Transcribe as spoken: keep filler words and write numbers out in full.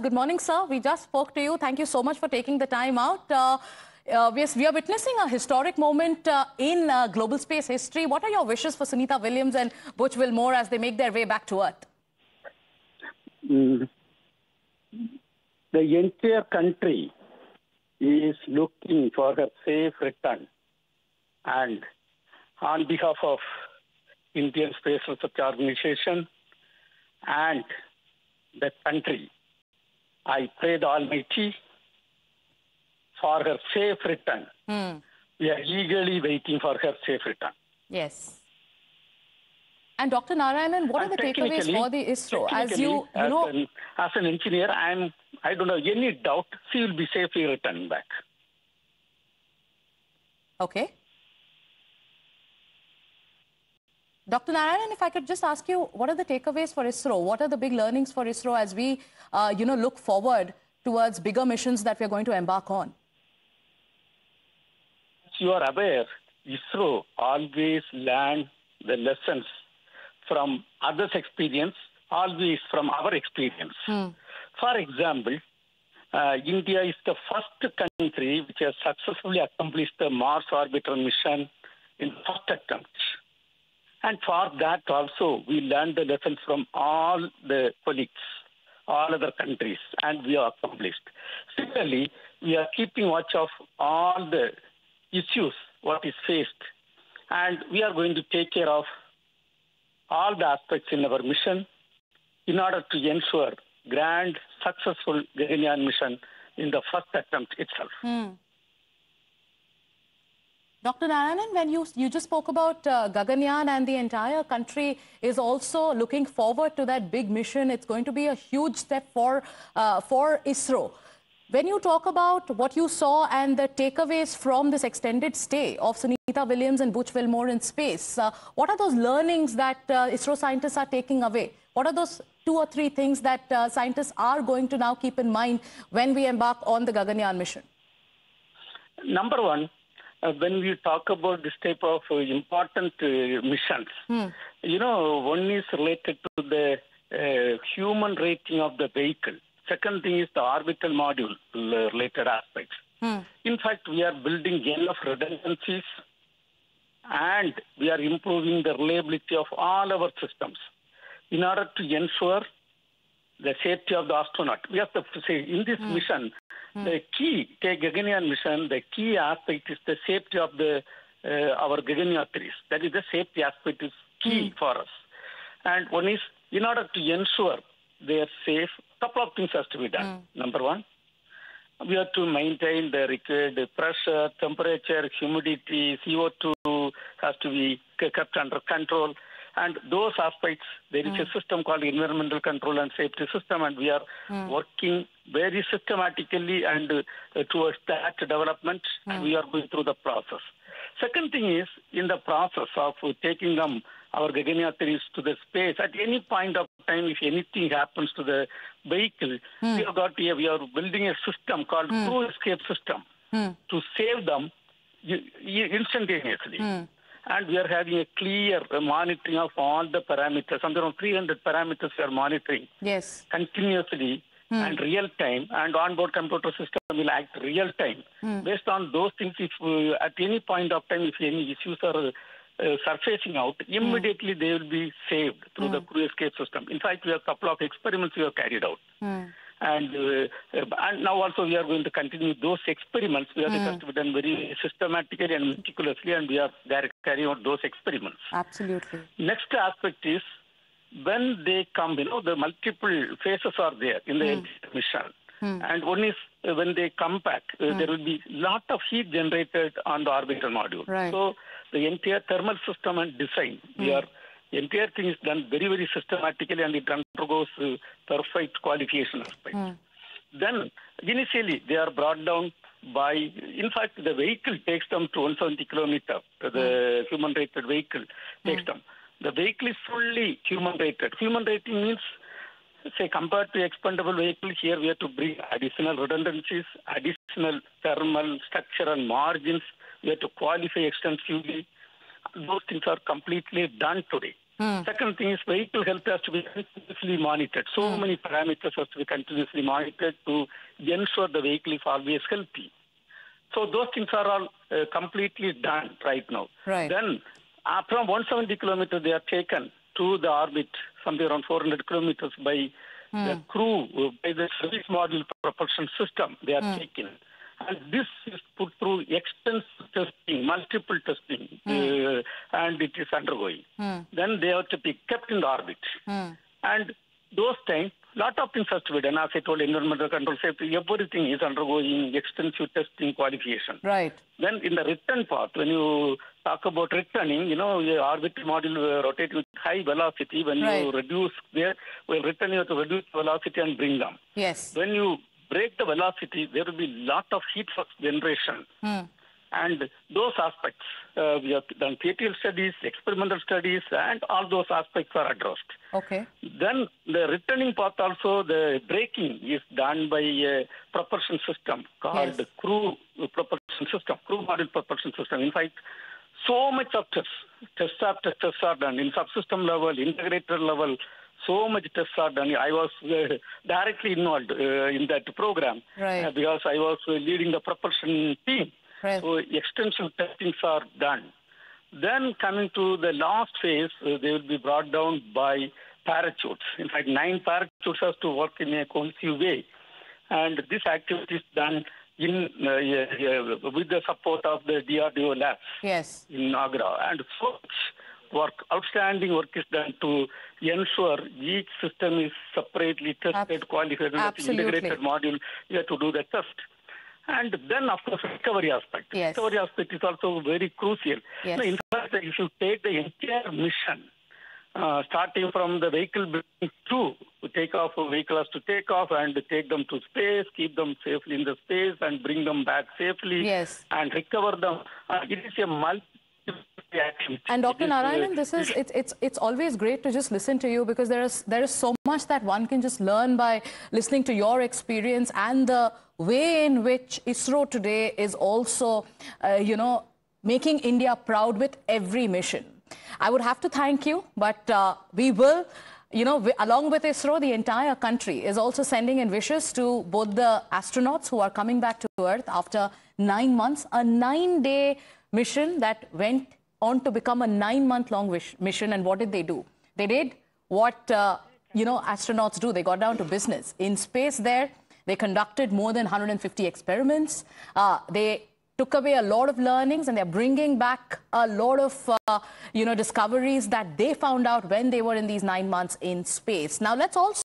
Good morning, sir. We just spoke to you. Thank you so much for taking the time out. Uh, uh, yes, we are witnessing a historic moment uh, in uh, global space history. What are your wishes for Sunita Williams and Butch Wilmore as they make their way back to Earth? Mm. The entire country is looking for her safe return. And on behalf of Indian Space Research Organization and the country, I pray the Almighty for her safe return. Mm. We are eagerly waiting for her safe return. Yes. And Doctor Narayanan, what and are the takeaways for the ISRO? As you, you know, as an, as an engineer, I'm I don't have any doubt she will be safely returned back. Okay. Doctor Narayanan, if I could just ask you, what are the takeaways for ISRO? What are the big learnings for ISRO as we, uh, you know, look forward towards bigger missions that we are going to embark on? As you are aware, ISRO always learn the lessons from others' experience, always from our experience. Mm. For example, uh, India is the first country which has successfully accomplished the Mars orbital mission in the first attempt. And for that also, we learned the lessons from all the colleagues, all other countries, and we are accomplished. Similarly, we are keeping watch of all the issues, what is faced, and we are going to take care of all the aspects in our mission in order to ensure grand, successful Gaganyaan mission in the first attempt itself. Mm. Doctor Narayanan, when you, you just spoke about uh, Gaganyaan, and the entire country is also looking forward to that big mission. It's going to be a huge step for, uh, for ISRO. When you talk about what you saw and the takeaways from this extended stay of Sunita Williams and Butch Wilmore in space, uh, what are those learnings that uh, ISRO scientists are taking away? What are those two or three things that uh, scientists are going to now keep in mind when we embark on the Gaganyaan mission? Number one, Uh, when we talk about this type of uh, important uh, missions, mm. you know, one is related to the uh, human rating of the vehicle. Second thing is the orbital module related aspects. Mm. In fact, we are building enough redundancies and we are improving the reliability of all our systems in order to ensure the safety of the astronaut. We have to say in this mm. mission, mm. the key, take Gaganyan mission, the key aspect is the safety of the uh, our Gaganyaatris. That is the safety aspect is key mm. for us. And one is, in order to ensure they are safe, a couple of things has to be done. Mm. Number one, we have to maintain the required pressure, temperature, humidity, C O two has to be kept under control. And those aspects, there is mm. a system called environmental control and safety system, and we are mm. working very systematically and uh, towards that development, mm. and we are going through the process. Second thing is, in the process of taking them, our Gaganyaatris to the space, at any point of time, if anything happens to the vehicle, mm. we have got here, we are building a system called mm. crew escape system mm. to save them instantaneously. Mm. And we are having a clear monitoring of all the parameters. Something around three hundred parameters we are monitoring. Yes. Continuously mm. and real time. And onboard computer system will act real time. Mm. Based on those things, if we, at any point of time, if any issues are uh, surfacing out, immediately mm. they will be saved through mm. the crew escape system. In fact, we have a couple of experiments we have carried out. Mm. And, uh, and now also we are going to continue those experiments. We are mm. going to be done very systematically and meticulously, and we are carrying out those experiments. Absolutely. Next aspect is, when they come, you know, the multiple phases are there in the mm. mission. Mm. And one is, uh, when they come back, uh, mm. there will be a lot of heat generated on the orbital module. Right. So the entire thermal system and design, mm. we are... The entire thing is done very, very systematically, and it undergoes uh, perfect qualification aspect. Mm. Then, initially, they are brought down by, in fact, the vehicle takes them to one hundred seventy kilometers, the mm. human-rated vehicle takes mm. them. The vehicle is fully human-rated. Human-rating means, say, compared to expendable vehicle, here we have to bring additional redundancies, additional thermal, structural margins. We have to qualify extensively. Those things are completely done today. Mm. Second thing is vehicle health has to be continuously monitored. So mm. many parameters have to be continuously monitored to ensure the vehicle is always healthy. So those things are all uh, completely done right now. Right. Then uh, from one hundred seventy kilometers, they are taken to the orbit, something around four hundred kilometers by mm. the crew, uh, by the service module propulsion system they are mm. taken. And this is put through extensive testing, multiple testing, mm. uh, and it is undergoing. Mm. Then they have to be kept in the orbit. Mm. And those times, lot of things have to be done. As I told, environmental control, safety, everything is undergoing extensive testing, qualification. Right. Then in the return path, when you talk about returning, you know, your orbit module rotates with high velocity. When right. you reduce their, well, return, you have to reduce velocity and bring them. Yes. When you break the velocity, there will be lot of heat flux generation. Mm. And those aspects, uh, we have done theoretical studies, experimental studies, and all those aspects are addressed. Okay. Then the returning path also, the braking is done by a propulsion system called yes. crew propulsion system, crew module propulsion system. In fact, so much of tests, tests after tests are done in subsystem level, integrator level. So much tests are done. I was uh, directly involved uh, in that program right. uh, because I was uh, leading the propulsion team. Right. So extensive testings are done. Then coming to the last phase, uh, they will be brought down by parachutes. In fact, nine parachutes have to work in a cohesive way. And this activity is done in uh, uh, uh, with the support of the D R D O labs yes. in Agra. And so work, outstanding work is done to ensure each system is separately tested, Ab- qualified, absolutely. And integrated module, you have to do the test. And then, of course, recovery aspect. Yes. Recovery aspect is also very crucial. Yes. Now, in fact, if you take the entire mission, uh, starting from the vehicle building to take off, vehicles to take off and take them to space, keep them safely in the space and bring them back safely yes. and recover them. Uh, it is a multi And Doctor Narayanan, this is it's it's it's always great to just listen to you because there is there is so much that one can just learn by listening to your experience and the way in which ISRO today is also uh, you know making India proud with every mission. I would have to thank you, but uh, we will. You know, we, along with ISRO, the entire country is also sending in wishes to both the astronauts who are coming back to Earth after nine months, a nine-day mission that went on to become a nine-month-long wish, mission. And what did they do? They did what, uh, you know, astronauts do. They got down to business. In space there, they conducted more than one hundred fifty experiments. Uh, they took away a lot of learnings, and they're bringing back a lot of, uh, you know, discoveries that they found out when they were in these nine months in space. Now, let's also